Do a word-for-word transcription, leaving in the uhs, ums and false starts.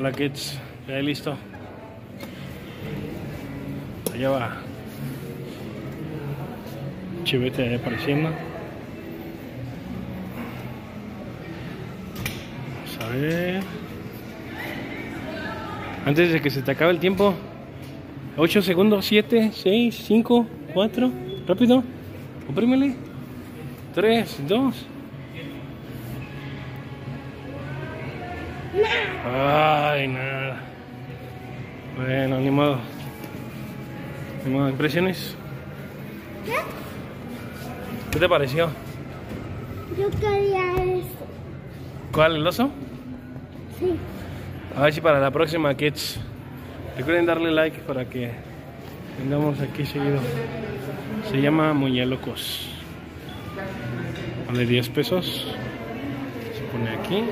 Hola kids, ya listo. Allá va Chivete apareciendo. Vamos a ver. Antes de que se te acabe el tiempo. ocho segundos, siete, seis, cinco, cuatro. Rápido. Oprímele. tres, dos. Ay, nada. Bueno, ni modo. Ni modo. ¿Impresiones? ¿Qué? ¿Qué te pareció? Yo quería eso. ¿Cuál? ¿El oso? Sí. A ver si para la próxima, kids. Recuerden darle like para que tengamos aquí seguido. Se llama Muñelocos. Vale diez pesos. Se pone aquí.